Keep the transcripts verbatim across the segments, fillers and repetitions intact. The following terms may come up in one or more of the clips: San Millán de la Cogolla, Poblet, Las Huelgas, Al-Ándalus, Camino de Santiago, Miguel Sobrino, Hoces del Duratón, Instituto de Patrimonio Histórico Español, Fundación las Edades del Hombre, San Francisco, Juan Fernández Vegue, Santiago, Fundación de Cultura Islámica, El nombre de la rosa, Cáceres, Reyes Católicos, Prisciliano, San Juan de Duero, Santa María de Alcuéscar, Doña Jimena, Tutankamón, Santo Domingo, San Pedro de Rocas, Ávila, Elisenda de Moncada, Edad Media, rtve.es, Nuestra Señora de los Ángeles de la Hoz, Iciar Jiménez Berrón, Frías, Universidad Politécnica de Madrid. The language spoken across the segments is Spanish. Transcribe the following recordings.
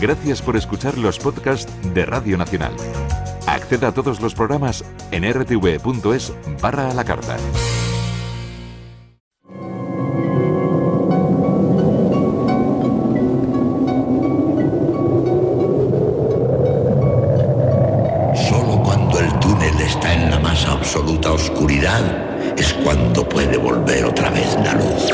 Gracias por escuchar los podcasts de Radio Nacional. Acceda a todos los programas en rtve.es barra a la carta. Solo cuando el túnel está en la más absoluta oscuridad es cuando puede volver otra vez la luz.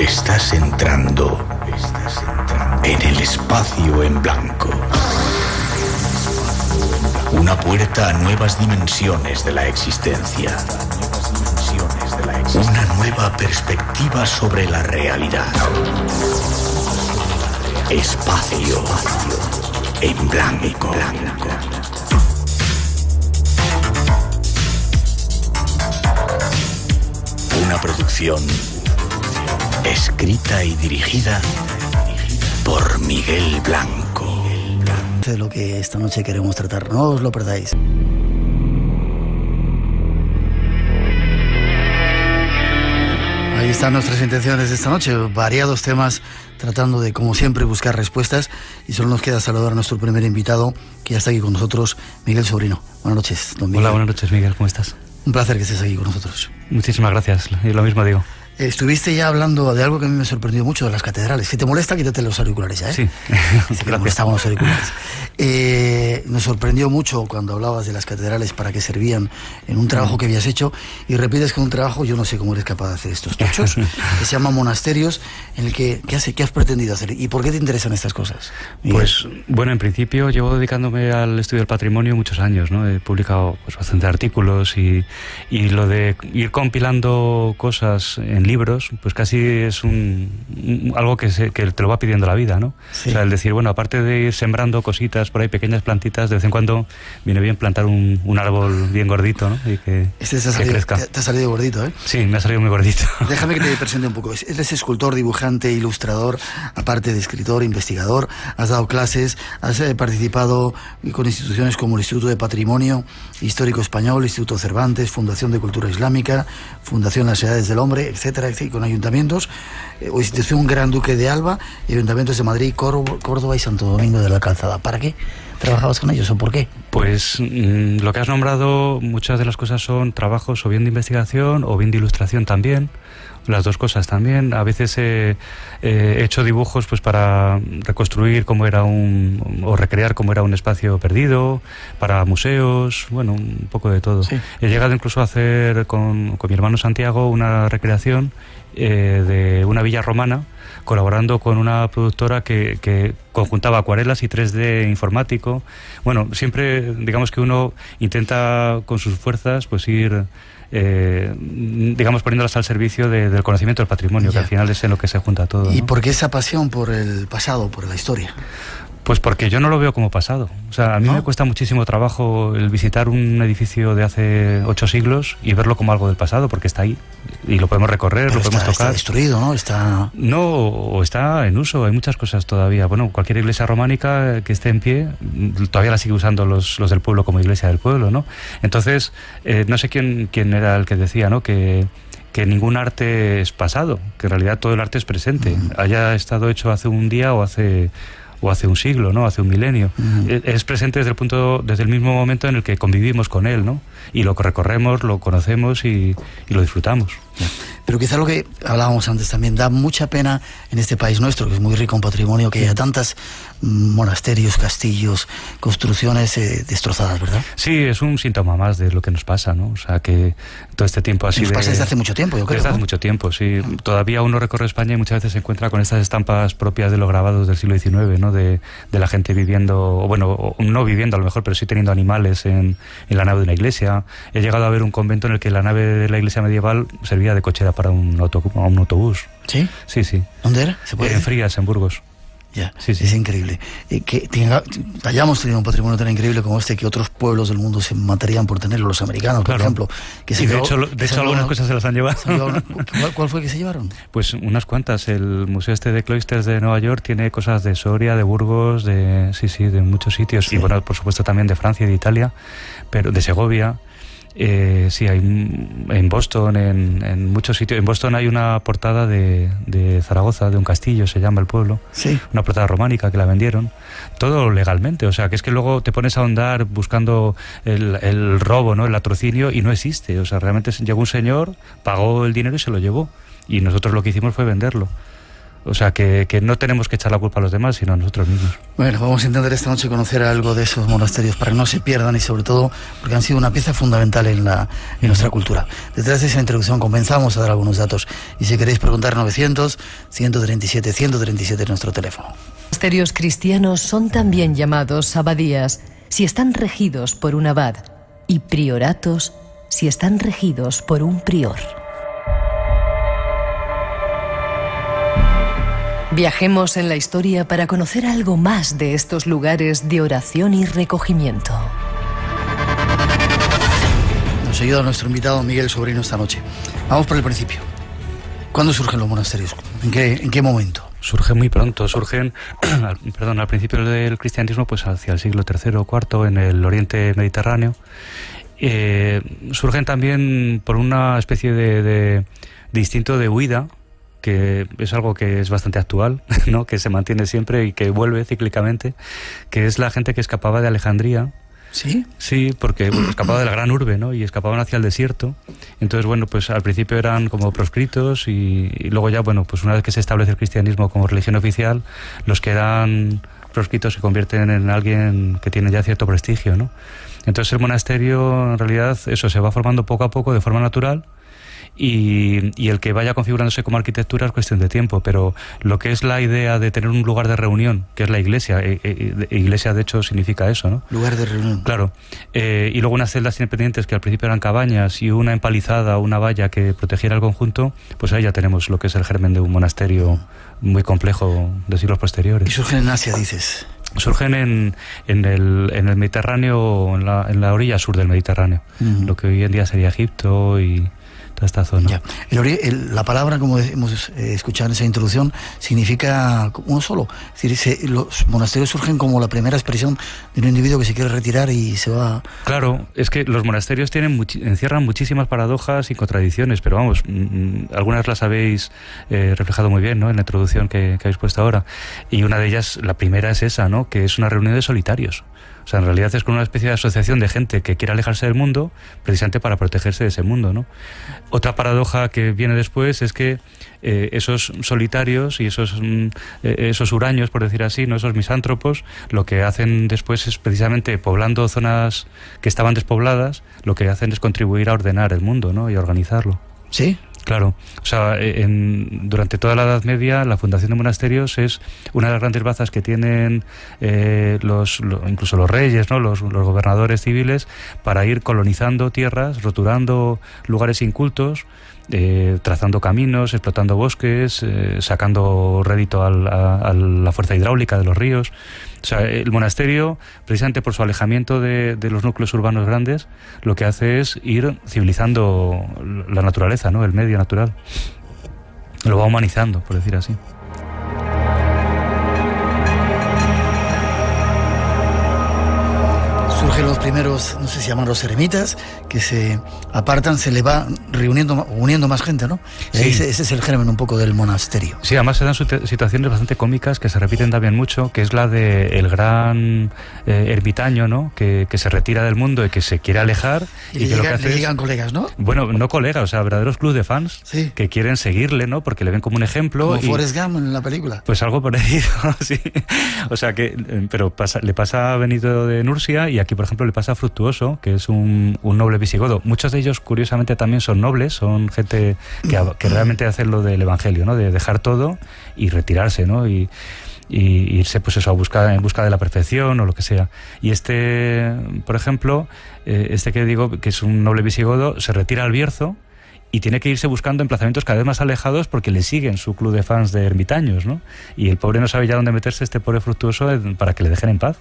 Estás entrando, estás entrando en el espacio en blanco. Una puerta a nuevas dimensiones de la existencia. Una nueva perspectiva sobre la realidad. Espacio en blanco. Una producción escrita y dirigida por Miguel Blanco. De lo que esta noche queremos tratar, no os lo perdáis. Ahí están nuestras intenciones de esta noche, variados temas, tratando de, como siempre, buscar respuestas. Y solo nos queda saludar a nuestro primer invitado, que ya está aquí con nosotros, Miguel Sobrino. Buenas noches, don Miguel. Hola, buenas noches, Miguel, ¿cómo estás? Un placer que estés aquí con nosotros. Muchísimas gracias, y lo mismo digo. Estuviste ya hablando de algo que a mí me sorprendió mucho, de las catedrales. Si te molesta, quítate los auriculares ya, ¿eh? Sí. Si te molestaban los auriculares. Eh, me sorprendió mucho cuando hablabas de las catedrales, para qué servían, en un trabajo que habías hecho, y repites que un trabajo, yo no sé cómo eres capaz de hacer estos tochos, que se llama monasterios, en el que, ¿qué has, qué has pretendido hacer? ¿Y por qué te interesan estas cosas, Miguel? Pues, bueno, en principio llevo dedicándome al estudio del patrimonio muchos años, ¿no? He publicado pues, bastantes artículos y, y lo de ir compilando cosas en libros, pues casi es un, un algo que, se, que te lo va pidiendo la vida, ¿no? Sí. O sea, el decir, bueno, aparte de ir sembrando cositas por ahí, pequeñas plantitas, de vez en cuando viene bien plantar un, un árbol bien gordito, ¿no? Y que, este te ha salido, que crezca. Te, te ha salido gordito, ¿eh? Sí, me ha salido muy gordito. Déjame que te presente un poco. Eres escultor, dibujante, ilustrador, aparte de escritor, investigador, has dado clases, has participado con instituciones como el Instituto de Patrimonio Histórico Español, Instituto Cervantes, Fundación de Cultura Islámica, Fundación las Edades del Hombre, etcétera, con ayuntamientos, eh, o institución Gran Duque de Alba, ayuntamientos de Madrid, Córdoba y Santo Domingo de la Calzada. ¿Para qué trabajabas con ellos o por qué? Pues mmm, lo que has nombrado, muchas de las cosas son trabajos o bien de investigación o bien de ilustración también. Las dos cosas también. A veces he, he hecho dibujos pues para reconstruir cómo era un, o recrear cómo era un espacio perdido, para museos, bueno, un poco de todo. Sí. He llegado incluso a hacer con, con mi hermano Santiago una recreación eh, de una villa romana, colaborando con una productora que, que conjuntaba acuarelas y tres D informático. Bueno, siempre digamos que uno intenta con sus fuerzas pues ir... Eh, digamos poniéndolas al servicio de, del conocimiento del patrimonio, yeah, que al final es en lo que se junta todo. ¿Y ¿no? por qué esa pasión por el pasado, por la historia? Pues porque yo no lo veo como pasado. O sea, a mí ¿no? me cuesta muchísimo trabajo el visitar un edificio de hace ocho siglos y verlo como algo del pasado, porque está ahí y lo podemos recorrer, pero lo está, podemos tocar. Está destruido, ¿no? Está... No, o está en uso, hay muchas cosas todavía. Bueno, cualquier iglesia románica que esté en pie, todavía la sigue usando los, los del pueblo como iglesia del pueblo, ¿no? Entonces, eh, no sé quién, quién era el que decía, ¿no? Que... que ningún arte es pasado, que en realidad todo el arte es presente, uh-huh, haya estado hecho hace un día o hace o hace un siglo, ¿no? Hace un milenio. Uh-huh. Es presente desde el punto, desde el mismo momento en el que convivimos con él, ¿no? Y lo recorremos, lo conocemos y, y lo disfrutamos. Pero quizá lo que hablábamos antes también, da mucha pena en este país nuestro, que es muy rico en patrimonio, que haya tantas monasterios, castillos, construcciones eh, destrozadas, ¿verdad? Sí, es un síntoma más de lo que nos pasa, ¿no? O sea, que todo este tiempo así... Nos pasa de, desde hace mucho tiempo, yo creo. Desde hace ¿no? mucho tiempo, sí. Ah. Todavía uno recorre España y muchas veces se encuentra con estas estampas propias de los grabados del siglo diecinueve, ¿no? De, de la gente viviendo, o bueno, no viviendo a lo mejor, pero sí teniendo animales en, en la nave de una iglesia. He llegado a ver un convento en el que la nave de la iglesia medieval servía de cochera para un, auto, un autobús. ¿Sí? Sí, sí. ¿Dónde era? ¿Se puede eh, en Frías, en Burgos. Ya, sí, sí. Es increíble. Eh, que tenga, hayamos tenido un patrimonio tan increíble como este que otros pueblos del mundo se matarían por tenerlo, los americanos, claro, por ejemplo. Que se y de llevó, hecho, de que hecho se algunas llevó, cosas se las han llevado. Se llevó, ¿cuál, ¿Cuál fue que se llevaron? Pues unas cuantas. El Museo este de Cloisters de Nueva York tiene cosas de Soria, de Burgos, de sí, sí, de muchos sitios. Sí. Y bueno, por supuesto también de Francia y de Italia, pero de Segovia. Eh, sí, hay en Boston, en, en muchos sitios. En Boston hay una portada de, de Zaragoza, de un castillo, se llama el pueblo. Sí. Una portada románica que la vendieron. Todo legalmente, o sea, que es que luego te pones a ahondar buscando el, el robo, ¿no? El latrocinio, y no existe. O sea, realmente llegó un señor, pagó el dinero y se lo llevó. Y nosotros lo que hicimos fue venderlo. O sea, que, que no tenemos que echar la culpa a los demás, sino a nosotros mismos. Bueno, vamos a intentar esta noche conocer algo de esos monasterios para que no se pierdan y sobre todo porque han sido una pieza fundamental en, la, en nuestra cultura. Detrás de esa introducción comenzamos a dar algunos datos y si queréis preguntar novecientos, ciento treinta y siete, ciento treinta y siete es nuestro teléfono. Monasterios cristianos son también llamados abadías si están regidos por un abad y prioratos si están regidos por un prior. Viajemos en la historia para conocer algo más de estos lugares de oración y recogimiento. Nos ayuda nuestro invitado Miguel Sobrino esta noche. Vamos por el principio. ¿Cuándo surgen los monasterios? ¿En qué, en qué momento? Surgen muy pronto, surgen al, perdón, al principio del cristianismo, pues hacia el siglo tercero o cuarto en el oriente mediterráneo. Eh, surgen también por una especie de, de, de instinto de huida, que es algo que es bastante actual, ¿no? Que se mantiene siempre y que vuelve cíclicamente, que es la gente que escapaba de Alejandría. ¿Sí? Sí, porque bueno, escapaba de la gran urbe, ¿no? Y escapaban hacia el desierto. Entonces, bueno, pues al principio eran como proscritos y, y luego ya, bueno, pues una vez que se establece el cristianismo como religión oficial, los que eran proscritos se convierten en alguien que tiene ya cierto prestigio, ¿no? Entonces el monasterio, en realidad, eso se va formando poco a poco de forma natural. Y, y el que vaya configurándose como arquitectura es cuestión de tiempo, pero lo que es la idea de tener un lugar de reunión, que es la iglesia, e, e, e, iglesia de hecho significa eso, ¿no? Lugar de reunión. Claro, eh, y luego unas celdas independientes que al principio eran cabañas y una empalizada o una valla que protegiera el conjunto, pues ahí ya tenemos lo que es el germen de un monasterio muy complejo de siglos posteriores. Y surgen en Asia, dices. Surgen en, en, el, en el Mediterráneo, en la, en la orilla sur del Mediterráneo, uh-huh. Lo que hoy en día sería Egipto y... esta zona. El, el, la palabra, como hemos eh, escuchado en esa introducción, significa uno solo. Es decir, se, los monasterios surgen como la primera expresión de un individuo que se quiere retirar y se va... Claro, es que los monasterios tienen much, encierran muchísimas paradojas y contradicciones, pero vamos, m, algunas las habéis eh, reflejado muy bien, ¿no? En la introducción que, que habéis puesto ahora. Y una de ellas, la primera es esa, ¿no? Que es una reunión de solitarios. O sea, en realidad es con una especie de asociación de gente que quiere alejarse del mundo, precisamente para protegerse de ese mundo, ¿no? Otra paradoja que viene después es que eh, esos solitarios y esos, mm, eh, esos huraños, por decir así, ¿no? Esos misántropos, lo que hacen después es precisamente, poblando zonas que estaban despobladas, lo que hacen es contribuir a ordenar el mundo, ¿no? Y a organizarlo. ¿Sí? Claro, o sea, en, durante toda la Edad Media la fundación de monasterios es una de las grandes bazas que tienen eh, los, lo, incluso los reyes, ¿no? los, los gobernadores civiles, para ir colonizando tierras, roturando lugares incultos, eh, trazando caminos, explotando bosques, eh, sacando rédito al, a, a la fuerza hidráulica de los ríos. O sea, el monasterio, precisamente por su alejamiento de, de los núcleos urbanos grandes, lo que hace es ir civilizando la naturaleza, ¿no? El medio natural. Lo va humanizando, por decir así. Surgen los primeros, no sé si llaman los eremitas, que se apartan, se le va reuniendo, uniendo más gente, ¿no? Sí. Ese, ese es el germen un poco del monasterio. Sí, además se dan situaciones bastante cómicas que se repiten también mucho, que es la de el gran eh, ermitaño, ¿no? Que, que se retira del mundo y que se quiere alejar. Y, y que llega, lo que hace le llegan es, colegas, ¿no? Bueno, no colegas, o sea, verdaderos clubes de fans, sí, que quieren seguirle, ¿no? Porque le ven como un ejemplo. Como y, Forrest Gump en la película. Pues algo parecido, sí. O sea, que, pero pasa, le pasa a Benito de Nursia y a aquí, por ejemplo, le pasa a Fructuoso, que es un, un noble visigodo. Muchos de ellos, curiosamente, también son nobles, son gente que, que realmente hace lo del evangelio, ¿no? De dejar todo y retirarse, ¿no? Y, y irse, pues eso, a buscar, en busca de la perfección o lo que sea. Y este, por ejemplo, eh, este que digo, que es un noble visigodo, se retira al Bierzo y tiene que irse buscando emplazamientos cada vez más alejados porque le siguen su club de fans de ermitaños, ¿no? Y el pobre no sabe ya dónde meterse, este pobre Fructuoso, para que le dejen en paz.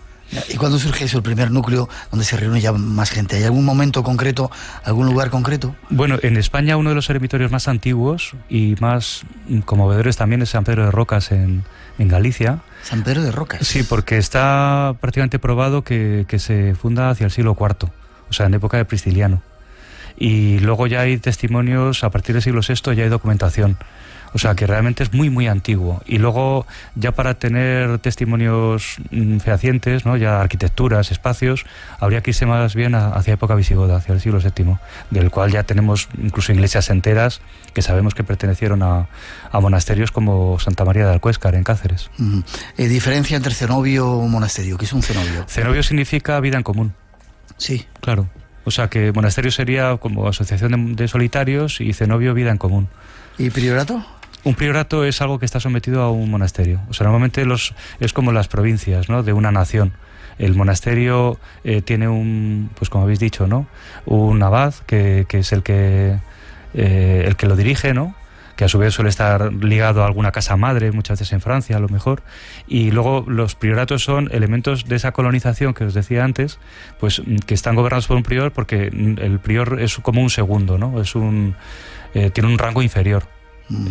¿Y cuándo surge eso, el primer núcleo donde se reúne ya más gente? ¿Hay algún momento concreto, algún lugar concreto? Bueno, en España uno de los eremitorios más antiguos y más conmovedores también es San Pedro de Rocas en, en Galicia. ¿San Pedro de Rocas? Sí, porque está prácticamente probado que, que se funda hacia el siglo cuarto, o sea, en época de Prisciliano. y luego ya hay testimonios a partir del siglo sexto, ya hay documentación. O sea, que realmente es muy, muy antiguo. Y luego, ya para tener testimonios fehacientes, ¿no?, ya arquitecturas, espacios, habría que irse más bien a, hacia época visigoda, hacia el siglo séptimo, del cual ya tenemos incluso iglesias enteras que sabemos que pertenecieron a, a monasterios como Santa María de Alcuéscar, en Cáceres. Mm. Eh, ¿Diferencia entre cenobio o monasterio? ¿Qué es un cenobio? Cenobio significa vida en común. Sí. Claro. O sea, que monasterio sería como asociación de, de solitarios y cenobio vida en común. ¿Y priorato? Un priorato es algo que está sometido a un monasterio. O sea, normalmente los, es como las provincias, ¿no?, de una nación. El monasterio eh, tiene un, pues como habéis dicho, ¿no?, un abad que, que es el que, eh, el que lo dirige, ¿no?, que a su vez suele estar ligado a alguna casa madre, muchas veces en Francia, a lo mejor. Y luego los prioratos son elementos de esa colonización que os decía antes, pues que están gobernados por un prior, porque el prior es como un segundo, ¿no?, es un, eh, tiene un rango inferior.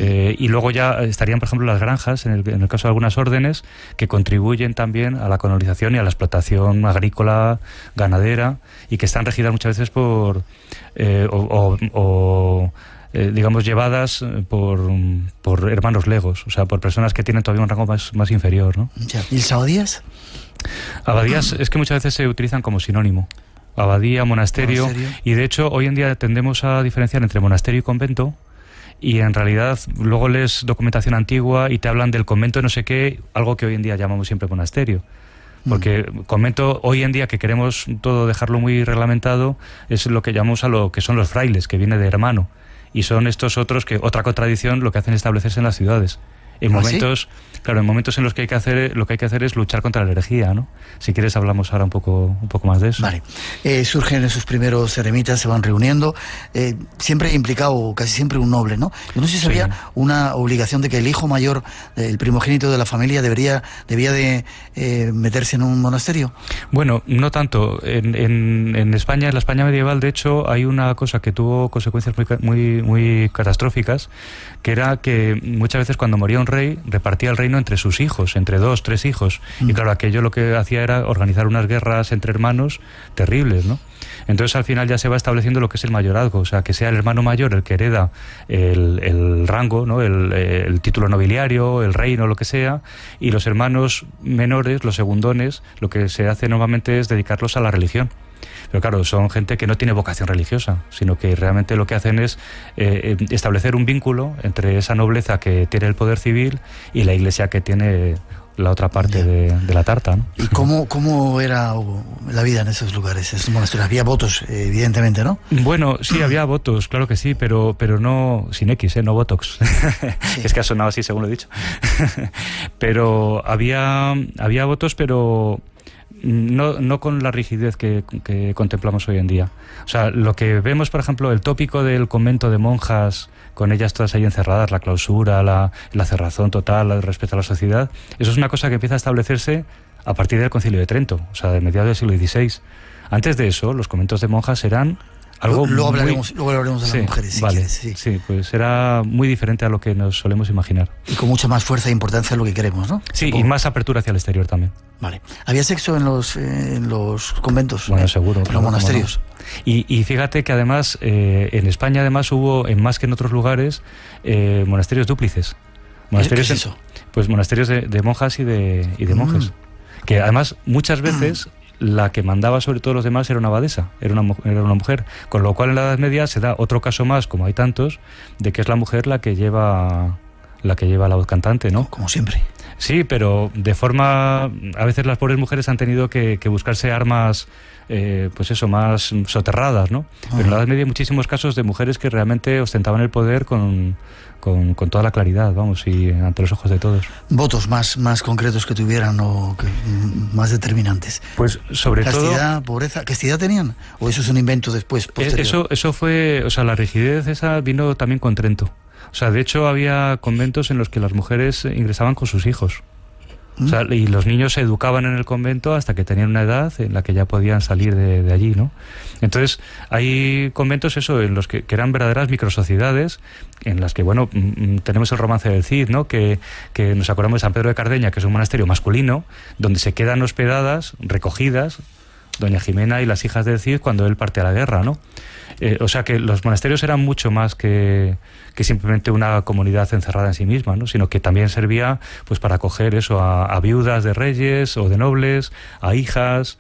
Eh, y luego ya estarían, por ejemplo, las granjas, en el, en el caso de algunas órdenes, que contribuyen también a la colonización y a la explotación agrícola, ganadera, y que están regidas muchas veces por, eh, o, o, o eh, digamos, llevadas por, por hermanos legos, o sea, por personas que tienen todavía un rango más, más inferior, ¿no? ¿Y las abadías? Abadías es que muchas veces se utilizan como sinónimo. Abadía, monasterio, ¿monasterio? Y de hecho hoy en día tendemos a diferenciar entre monasterio y convento. Y en realidad luego lees documentación antigua y te hablan del convento no sé qué, algo que hoy en día llamamos siempre monasterio. Porque convento hoy en día, que queremos todo dejarlo muy reglamentado, es lo que llamamos a lo que son los frailes, que viene de hermano. Y son estos otros que, otra contradicción, lo que hacen es establecerse en las ciudades. En ¿Ah, momentos, ¿sí? claro, en momentos en los que hay que hacer, lo que hay que hacer es luchar contra la herejía, ¿no? Si quieres hablamos ahora un poco, un poco más de eso. Vale. Eh, surgen esos primeros eremitas, se van reuniendo. Eh, siempre implicado, casi siempre un noble, ¿no? Yo no sé si había sí. una obligación de que el hijo mayor, el primogénito de la familia, debería, debía de eh, meterse en un monasterio. Bueno, no tanto. En, en, en España, en la España medieval, de hecho, hay una cosa que tuvo consecuencias muy, muy, muy catastróficas, que era que muchas veces cuando moría un rey, repartía el reino entre sus hijos, entre dos, tres hijos. Mm. Y claro, aquello lo que hacía era organizar unas guerras entre hermanos terribles, ¿no? Entonces al final ya se va estableciendo lo que es el mayorazgo, o sea, que sea el hermano mayor el que hereda el, el rango, ¿no?, el, el título nobiliario, el reino, lo que sea, y los hermanos menores, los segundones, lo que se hace normalmente es dedicarlos a la religión. Pero claro, son gente que no tiene vocación religiosa, sino que realmente lo que hacen es eh, establecer un vínculo entre esa nobleza que tiene el poder civil y la iglesia que tiene la otra parte de, de la tarta, ¿no? ¿Y cómo, cómo era la vida en esos lugares, en esos monasterios? Había votos, evidentemente, ¿no? Bueno, sí, había votos, claro que sí, pero, pero no sin X, ¿eh? No Botox. Sí. Es que ha sonado así, según lo he dicho. Pero había, había votos, pero... No, no con la rigidez que, que contemplamos hoy en día. O sea, lo que vemos, por ejemplo, el tópico del convento de monjas, con ellas todas ahí encerradas, la clausura, la, la cerrazón total respecto a la sociedad, eso es una cosa que empieza a establecerse a partir del Concilio de Trento, o sea, de mediados del siglo dieciséis. Antes de eso, los conventos de monjas eran... Algo luego, hablaremos, muy... luego hablaremos de sí, las mujeres, si vale, quieres. Sí. sí, pues era muy diferente a lo que nos solemos imaginar. Y con mucha más fuerza e importancia de lo que queremos, ¿no? Sí, ¿Supongo? Y más apertura hacia el exterior también. Vale. ¿Había sexo en los, eh, en los conventos? Bueno, eh, seguro. En los monasterios. No. Y, y fíjate que además, eh, en España además hubo, en más que en otros lugares, eh, monasterios dúplices. Monasterios, ¿Qué es eso? Pues monasterios de, de monjas y de, y de monjes. Mm. Que además muchas veces... Mm. La que mandaba sobre todos los demás era una abadesa, era una, era una mujer, con lo cual en la Edad Media se da otro caso más, como hay tantos, de que es la mujer la que lleva la que lleva la voz cantante, ¿no? Como siempre. Sí, pero de forma... A veces las pobres mujeres han tenido que, que buscarse armas, eh, pues eso, más soterradas, ¿no? Ah. Pero en la Edad Media hay muchísimos casos de mujeres que realmente ostentaban el poder con... Con, con toda la claridad, vamos, y ante los ojos de todos. ¿Votos más, más concretos que tuvieran o que, más determinantes? Pues sobre todo... ¿Castidad, pobreza? ¿Castidad tenían? ¿O eso es un invento después, posterior? Eso, eso fue... O sea, la rigidez esa vino también con Trento. O sea, de hecho había conventos en los que las mujeres ingresaban con sus hijos. ¿Mm? O sea, y los niños se educaban en el convento hasta que tenían una edad en la que ya podían salir de, de allí, ¿no? Entonces, hay conventos, eso, en los que, que eran verdaderas microsociedades, en las que, bueno, tenemos el romance del Cid, ¿no?, que, que nos acordamos de San Pedro de Cardeña, que es un monasterio masculino, donde se quedan hospedadas, recogidas, doña Jimena y las hijas del Cid cuando él parte a la guerra, ¿no? Eh, o sea que los monasterios eran mucho más que, que simplemente una comunidad encerrada en sí misma, ¿no? Sino que también servía pues para acoger eso a, a viudas de reyes o de nobles, a hijas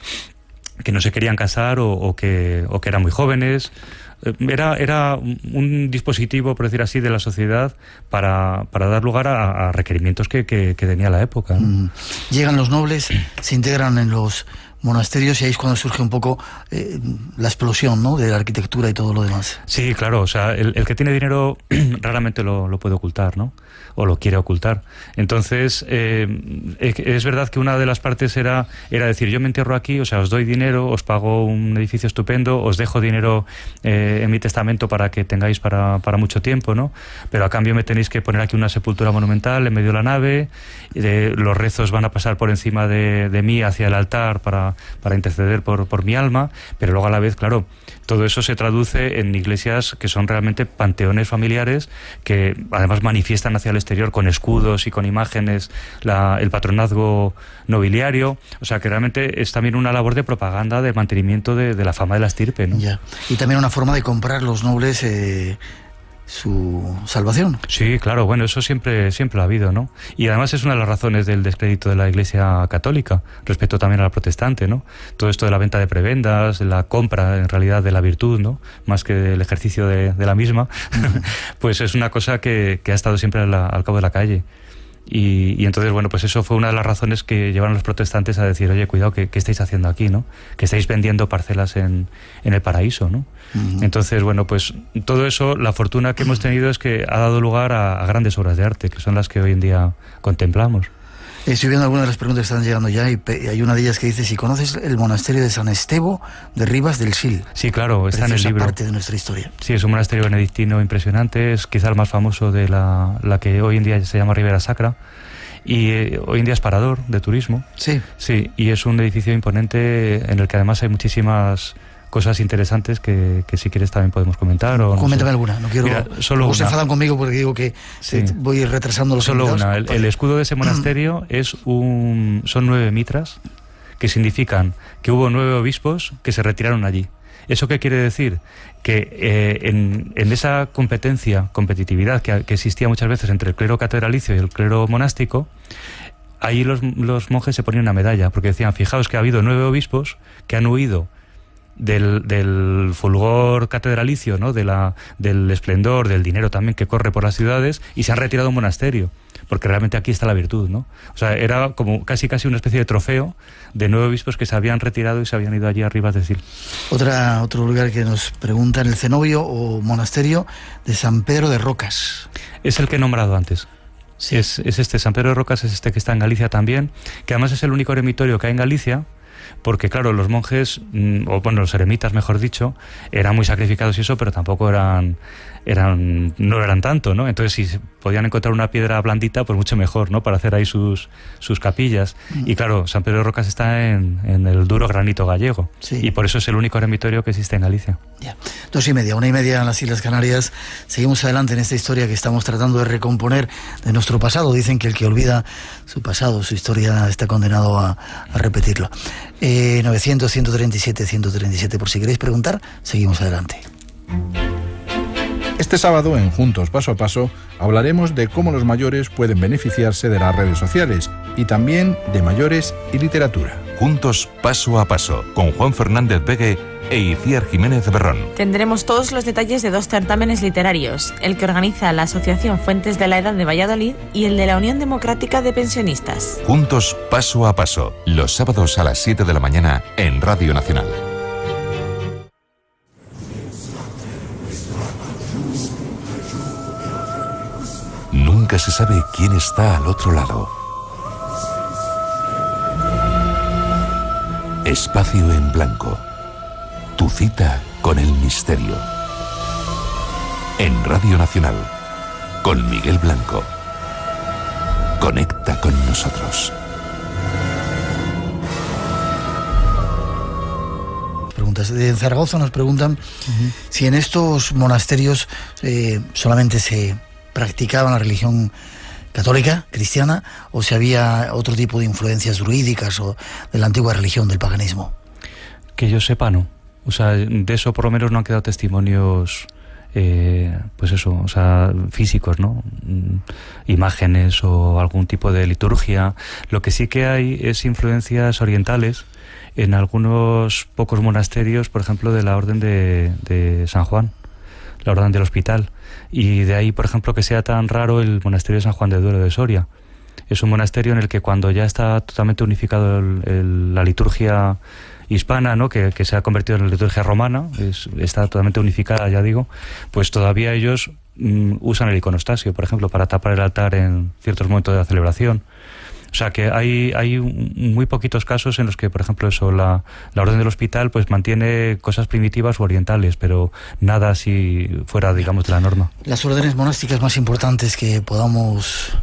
que no se querían casar o, o, que, o que eran muy jóvenes. Era, era un dispositivo, por decir así, de la sociedad para, para dar lugar a, a requerimientos que, que, que tenía la época, ¿no? Mm. Llegan los nobles, se integran en los monasterios y ahí es cuando surge un poco eh, la explosión, ¿no?, de la arquitectura y todo lo demás. Sí, claro, o sea, el, el que tiene dinero raramente lo, lo puede ocultar, ¿no?, o lo quiere ocultar. Entonces, eh, es verdad que una de las partes era, era decir, yo me entierro aquí, o sea, os doy dinero, os pago un edificio estupendo, os dejo dinero eh, en mi testamento para que tengáis para, para mucho tiempo, ¿no?, pero a cambio me tenéis que poner aquí una sepultura monumental en medio de la nave, eh, los rezos van a pasar por encima de, de mí hacia el altar para para interceder por, por mi alma, pero luego a la vez, claro, todo eso se traduce en iglesias que son realmente panteones familiares que además manifiestan hacia el exterior con escudos y con imágenes la, el patronazgo nobiliario, o sea que realmente es también una labor de propaganda, de mantenimiento de, de la fama de la estirpe, ¿no? Ya. Y también una forma de comprar los nobles eh... su salvación. Sí, claro, bueno, eso siempre siempre lo ha habido, ¿no? Y además es una de las razones del descrédito de la Iglesia católica, respecto también a la protestante, ¿no? Todo esto de la venta de prebendas, la compra, en realidad, de la virtud, ¿no?, más que del ejercicio de, de la misma, pues es una cosa que, que ha estado siempre la, al cabo de la calle. Y, y entonces, bueno, pues eso fue una de las razones que llevaron los protestantes a decir, oye, cuidado, ¿qué, qué estáis haciendo aquí, no? Que estáis vendiendo parcelas en, en el paraíso, ¿no? Uh-huh. Entonces, bueno, pues todo eso, la fortuna que hemos tenido es que ha dado lugar a, a grandes obras de arte, que son las que hoy en día contemplamos. Estoy viendo algunas de las preguntas que están llegando ya y hay una de ellas que dice si conoces el monasterio de San Estevo de Ribas del Sil. Sí, claro, está en el libro. Es parte de nuestra historia. Sí, es un monasterio benedictino impresionante, es quizá el más famoso de la, la que hoy en día se llama Ribera Sacra y eh, hoy en día es parador de turismo. Sí. Sí, y es un edificio imponente en el que además hay muchísimas cosas interesantes que, que si quieres también podemos comentar. O coméntame, no sé, alguna, no quiero... Mira, solo una. Se enfadan conmigo porque digo que sí, voy retrasando los solo invitados. Una. El, el escudo de ese monasterio es un, son nueve mitras que significan que hubo nueve obispos que se retiraron allí. ¿Eso qué quiere decir? Que eh, en, en esa competencia, competitividad que, que existía muchas veces entre el clero catedralicio y el clero monástico, ahí los, los monjes se ponían una medalla porque decían, fijaos que ha habido nueve obispos que han huido Del, del fulgor catedralicio, ¿no?, de la, del esplendor, del dinero también que corre por las ciudades y se han retirado a un monasterio, porque realmente aquí está la virtud, ¿no? O sea, era como casi casi una especie de trofeo de nueve obispos que se habían retirado y se habían ido allí a Ribas de Sil. Otra, otro lugar que nos preguntan, el cenobio o monasterio de San Pedro de Rocas. Es el que he nombrado antes. Sí. Es, es este, San Pedro de Rocas es este que está en Galicia también, que además es el único eremitorio que hay en Galicia, porque claro, los monjes, o bueno, los eremitas mejor dicho, eran muy sacrificados y eso, pero tampoco eran, eran no eran tanto, ¿no? Entonces si podían encontrar una piedra blandita, pues mucho mejor, ¿no?, para hacer ahí sus, sus capillas. Uh-huh. Y claro, San Pedro de Rocas está en, en el duro granito gallego, sí, y por eso es el único eremitorio que existe en Galicia. Ya. Dos y media, una y media en las Islas Canarias. Seguimos adelante en esta historia que estamos tratando de recomponer de nuestro pasado. Dicen que el que olvida su pasado, su historia, está condenado a, a repetirlo. Eh, novecientos, ciento treinta y siete, ciento treinta y siete, por si queréis preguntar, seguimos adelante. Este sábado en Juntos Paso a Paso hablaremos de cómo los mayores pueden beneficiarse de las redes sociales y también de mayores y literatura. Juntos Paso a Paso con Juan Fernández Vegue e Iciar Jiménez Berrón. Tendremos todos los detalles de dos certámenes literarios, el que organiza la Asociación Fuentes de la Edad de Valladolid y el de la Unión Democrática de Pensionistas. Juntos Paso a Paso, los sábados a las siete de la mañana en Radio Nacional. Nunca se sabe quién está al otro lado. Espacio en Blanco. Tu cita con el misterio. En Radio Nacional, con Miguel Blanco. Conecta con nosotros. Preguntas. En Zaragoza nos preguntan uh-huh. si en estos monasterios eh, solamente se practicaba la religión católica, cristiana, o si había otro tipo de influencias druídicas o de la antigua religión, del paganismo. Que yo sepa, no. O sea, de eso por lo menos no han quedado testimonios, eh, pues eso, o sea, físicos, ¿no? Imágenes o algún tipo de liturgia. Lo que sí que hay es influencias orientales en algunos pocos monasterios, por ejemplo, de la Orden de, de San Juan, la Orden del Hospital. Y de ahí, por ejemplo, que sea tan raro el monasterio de San Juan de Duero de Soria. Es un monasterio en el que cuando ya está totalmente unificado el, el, la liturgia hispana, ¿no? que, que se ha convertido en la liturgia romana, es, está totalmente unificada, ya digo, pues todavía ellos mm, usan el iconostasio, por ejemplo, para tapar el altar en ciertos momentos de la celebración. O sea que hay, hay muy poquitos casos en los que, por ejemplo, eso, la, la Orden del Hospital pues mantiene cosas primitivas o orientales, pero nada así fuera, digamos, de la norma. Las órdenes monásticas más importantes que podamos...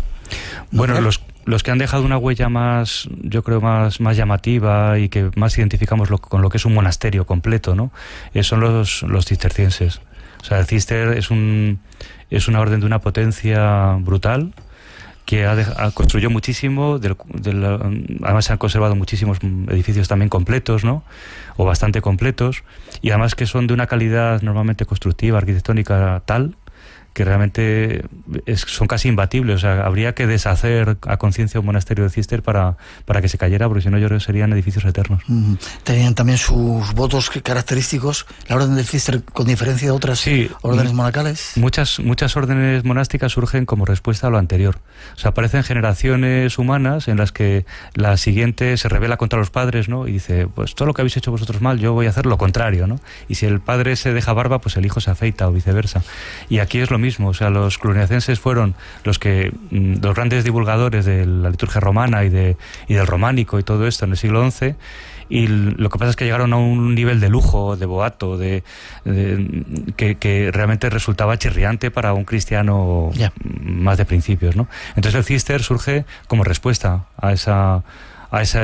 Bueno, los, los que han dejado una huella más, yo creo, más, más llamativa y que más identificamos lo, con lo que es un monasterio completo, ¿no? Eh, son los, los cistercienses. O sea, el Císter es, un, es una orden de una potencia brutal, que ha, de, ha construyó muchísimo, del, del, además se han conservado muchísimos edificios también completos, ¿no? O bastante completos, y además que son de una calidad normalmente constructiva, arquitectónica tal, que realmente es, son casi imbatibles. O sea, habría que deshacer a conciencia un monasterio de Císter para, para que se cayera, porque si no yo creo que serían edificios eternos. Mm, tenían también sus votos característicos, la orden del Císter, con diferencia de otras sí, órdenes monacales. Muchas, muchas órdenes monásticas surgen como respuesta a lo anterior. O sea, aparecen generaciones humanas en las que la siguiente se rebela contra los padres, ¿no? Y dice, pues todo lo que habéis hecho vosotros mal, yo voy a hacer lo contrario, ¿no? Y si el padre se deja barba, pues el hijo se afeita o viceversa. Y aquí es lo mismo. Mismo. O sea, los cluniacenses fueron los que los grandes divulgadores de la liturgia romana y, de, y del románico y todo esto en el siglo once, y lo que pasa es que llegaron a un nivel de lujo, de boato, de, de que, que realmente resultaba chirriante para un cristiano yeah. más de principios, ¿no? Entonces el Císter surge como respuesta a esa... A ese,